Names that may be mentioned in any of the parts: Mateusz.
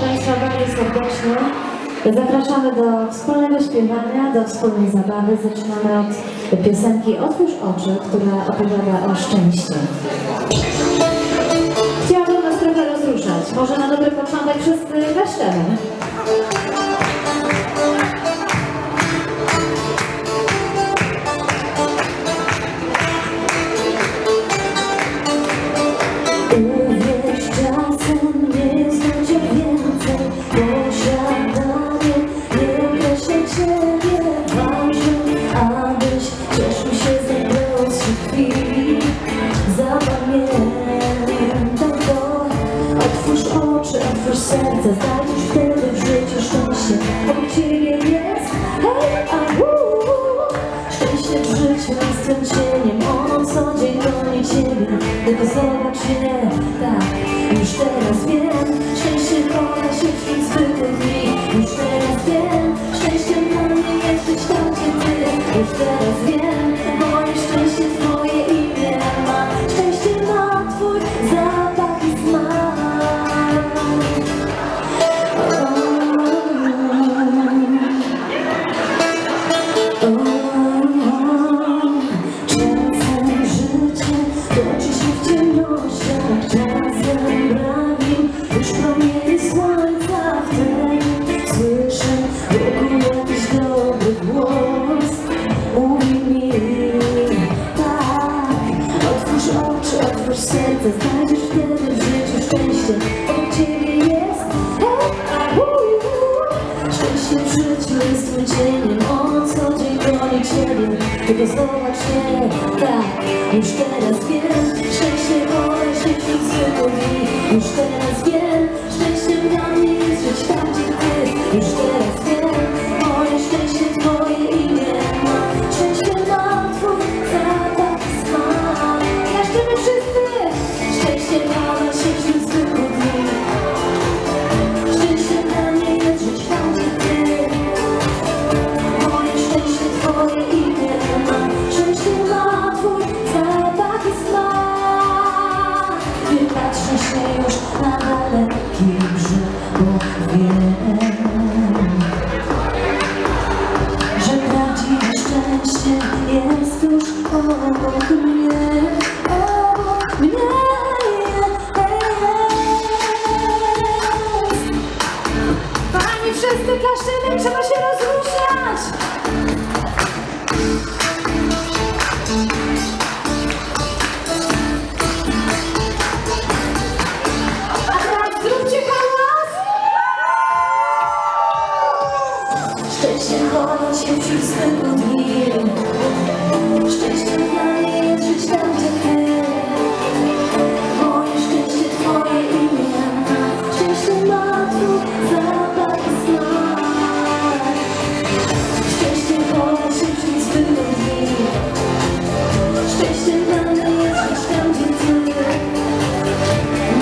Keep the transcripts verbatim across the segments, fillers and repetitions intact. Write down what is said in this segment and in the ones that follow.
Państwa bardzo serdecznie. Zapraszamy do wspólnego śpiewania, do wspólnej zabawy. Zaczynamy od piosenki Otwórz oczy, która opowiada o szczęściu. Chciałabym nas trochę rozruszać. Może na dobry początek wszyscy weślemy. Serce znajdziesz wtedy w życiu szczęście, bo ciebie jest. Hej, a uuu, szczęście w życiu jest tym cieniem, on co dzień goni ciebie, tylko zobacz się, tak, już teraz wiem, szczęście kocha się wśród zwykłych dni, już teraz wiem, szczęście dla mnie jesteś tam, gdzie ty, już teraz wiem, moje szczęście twoje imię ma, szczęście ma twój zapach i smak. Znajdziesz wtedy w życiu szczęście, od ciebie jest. Szczęście w życiu jest twój cieniem, on co dzień goni ciebie, tylko zobacz się, tak, już teraz wiem, szczęście wolę się wśród zwykłych dni, już teraz wiem, szczęście dla mnie jest żyć tam, gdzie ty, już teraz wiem, moje szczęście twoje imię ma, szczęście na twój zapach i smak. Każdy wszyscy szczęście kocha się wśród zwykłych dni, szczęście dla mnie jest żyć tam, gdzie ty, moje szczęście twoje imię ma, szczęście ma twój zapach i smak. Nie patrzę się już na daleki brzeg, bo wiem, że prawdziwe szczęście jest już obok mnie, obok mnie. Wszyscy klaszczymy, trzeba się rozruszać! A teraz zróbcie hałas! Szczęście chowa się wśród zwykłych dni, szczęście dla mnie jest żyć tam, gdzie ty, moje szczęście twoje imię, szczęście ma twój zapach. Szczęście dla mnie jest tam, gdzie ty,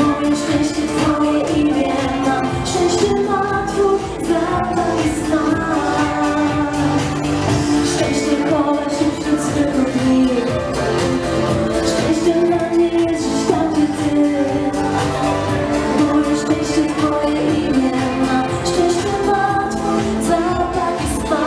moje szczęście twoje imię ma, szczęście ma twój zapach i smak. Szczęście kocha się wśród zwykłych dni, szczęście dla mnie jest tam, gdzie ty, moje szczęście twoje imię ma, szczęście ma twój zapach i smak.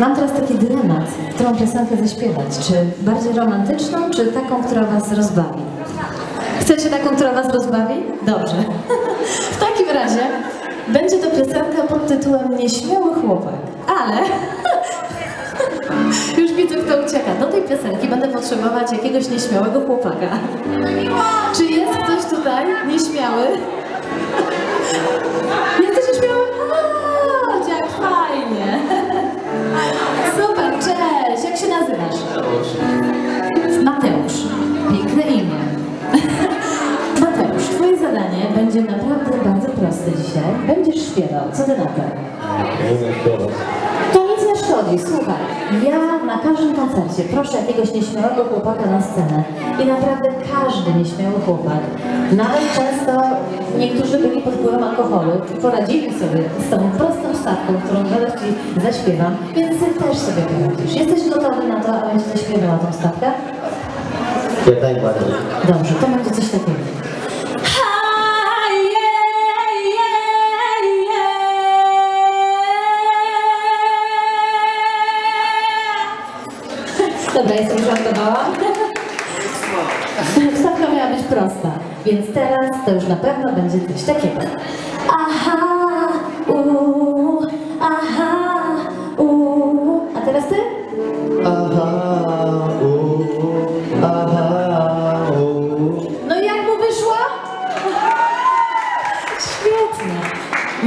Mam teraz taki dylemat, którą piosenkę zaśpiewać. Czy bardziej romantyczną, czy taką, która was rozbawi? Chcecie taką, która was rozbawi? Dobrze. W takim razie będzie to piosenka pod tytułem Nieśmiały chłopak, ale już widzę, kto ucieka. Do tej piosenki będę potrzebować jakiegoś nieśmiałego chłopaka. Czy jest ktoś tutaj nieśmiały? Jesteś nieśmiały? Aaa, jak fajnie. Super, cześć! Jak się nazywasz? Mateusz. Mateusz. Piękne imię. Mateusz, twoje zadanie będzie naprawdę bardzo proste dzisiaj. będziesz śpiewał. Co ty na to? To nic nie szkodzi, słuchaj. Ja na każdym koncercie proszę jakiegoś nieśmiałego chłopaka na scenę. I naprawdę każdy nieśmiały chłopak, nawet często niektórzy byli pod wpływem alkoholu, poradzili sobie z tą prostą stawką, którą teraz ci zaśpiewam, więc ty też sobie poradzisz. Jesteś gotowy na to, abyś zaśpiewała tą stawkę? Ja tak bardzo. Dobrze, to będzie coś takiego. Dobra, jestem żartowała. Stawka miała być prosta, więc teraz to już na pewno będzie coś takiego. Aha, uuu, aha, uuu. A teraz ty? Aha, uuu, aha, uuu. No i jak mu wyszło? Świetnie.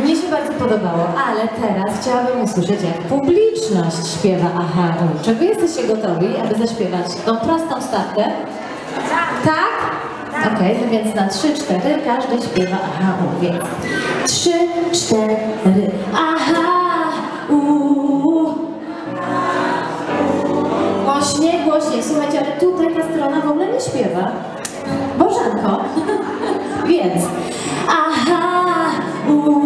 Mnie się bardzo podobało, ale teraz chciałabym usłyszeć, jak publiczność śpiewa aha, uuu. Czy wy jesteście gotowi, aby zaśpiewać tą prostą stawkę? Tak? Tak. Okej, okay, więc na trzy, cztery każdy śpiewa aha, u, więc trzy, cztery, aha, u. Głośniej, głośniej, słuchajcie, ale tutaj ta strona w ogóle nie śpiewa. Bożanko, więc aha, u.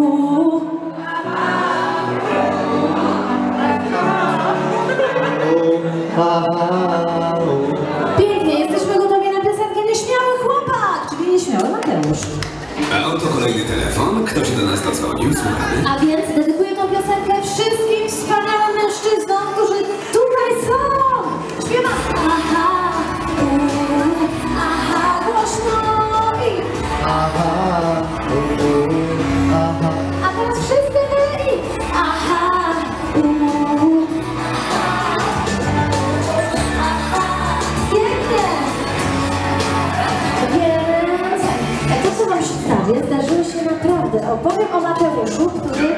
Pięknie, jesteśmy gotowi na piosenkę Nieśmiały Chłopak, czyli Nieśmiały Mateusz. A oto kolejny telefon, kto się do nas dodzwonił, słuchamy. A więc dedykuję tą piosenkę wszystkim wspaniałym mężczyznom, którzy tutaj są. Śpiewa aha, uuu, aha, głośno i aha, uuu, aha. A teraz wszyscy wy i aha, uuu. Zdarzyło się naprawdę. Opowiem o Mateuszu, który...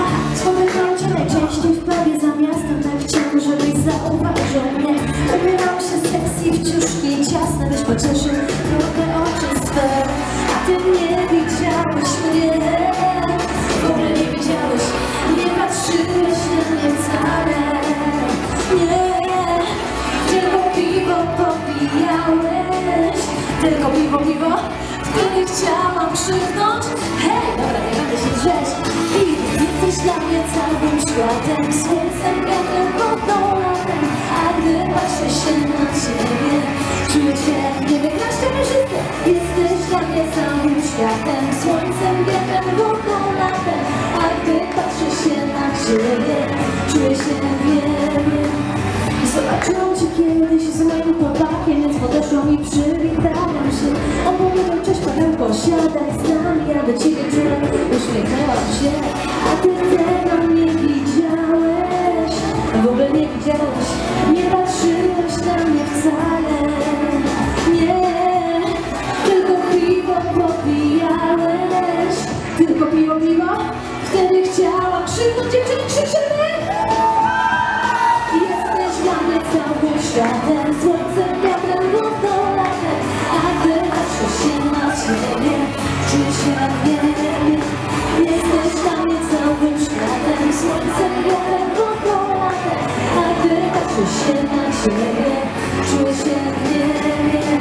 Ach, swojej nauczone części w prawie za miastem, tak chciałam, żebyś zauważył mnie. Ubierał się seksji w ciuszki ciasne, byś pocieszył trudne oczy swe. A ty nie widziałeś mnie, w ogóle nie widziałeś, nie patrzyłeś na mnie wcale. Nie, tylko piwo popijałeś, tylko piwo, piwo, wtedy chciałam krzyknąć. Hej, dobra, nie będę się drzeć. I jesteś dla mnie całym światem, słońcem, wiatrem, wodą, latem. A gdy patrzę się na ciebie, czuję cię jak nie wygrasz ciebie wszystko. Jesteś dla mnie całym światem, słońcem, wiatrem, wodą, latem. A gdy patrzę się na ciebie, czuję się wielkim. Zobaczyłam cię kiedyś z moim chłopakiem, więc podeszłam i przywitałam się. Opowiedział, cześć Pawełko, siadaj z nami, ja do ciebie czułam, uśmiechnęłam się. A ty tego nie widziałeś, w ogóle nie widziałeś, nie patrzyłeś na mnie wcale. Nie, tylko piwo popijałeś, tylko piwo, piwo, wtedy chciałam krzyknąć, dziewczyny krzyczymy! Całym światem, słońcem, wiatrem, wodą, latem. A gdy patrzę się na ciebie, czuję się jak wielbie. Jesteś dla mnie całym światem, słońcem, wiatrem, wodą, latem. A gdy patrzę się na ciebie, czuję się jak wielbie.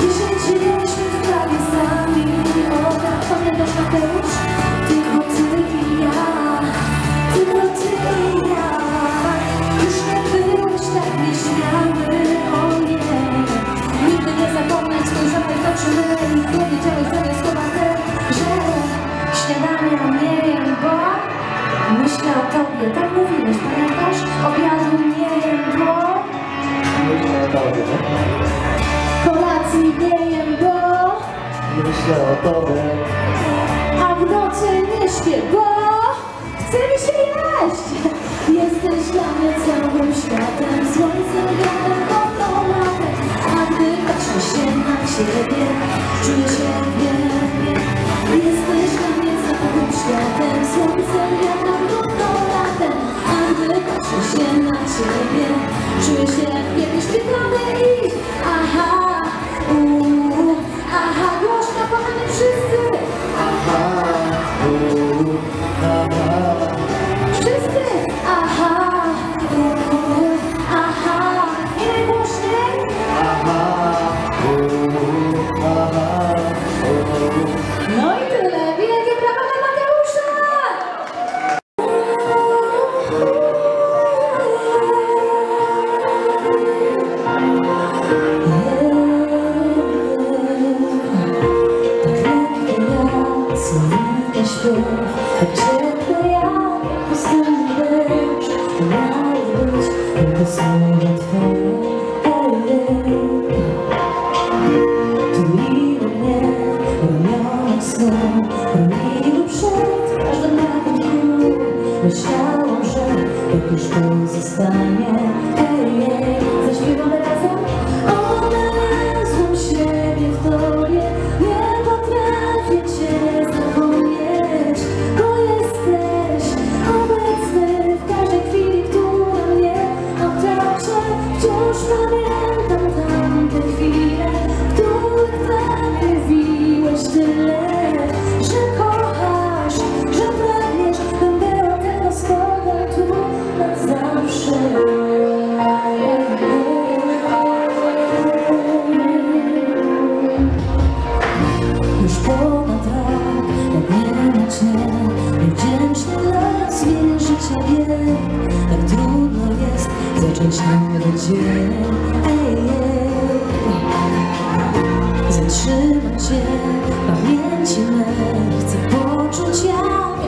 Dzisiaj dzieliśmy w prawie sami. O tak, pamiętasz Mateusz? Tylko ty i ja, tylko ty i ja. Tak nieśmiały, ojej, nigdy nie zapomnę spojrzanych oczy mych. Powiedziałeś sobie słowa te, że śniadania nie jem, bo myślę o tobie. Tak mówiłeś, pamiętasz? Obiadu nie jem, bo myślę o tobie. Kolacji nie jem, bo myślę o tobie. A w nocy nie śpię, bo chcę mi się jeść. Jesteś dla mnie całym światem, słońcem, wiatrem, wodą, latem. A gdy patrzę się na ciebie, czuję się wielbie. Jesteś dla mnie całym światem, słońcem, wiatrem, wodą, latem. A gdy patrzę się na ciebie, czuję się jak jakieś piękne i aha, uuu.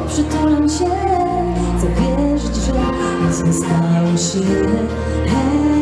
Przytulam cię, chcę wierzyć, że nic nie stało się. Hej.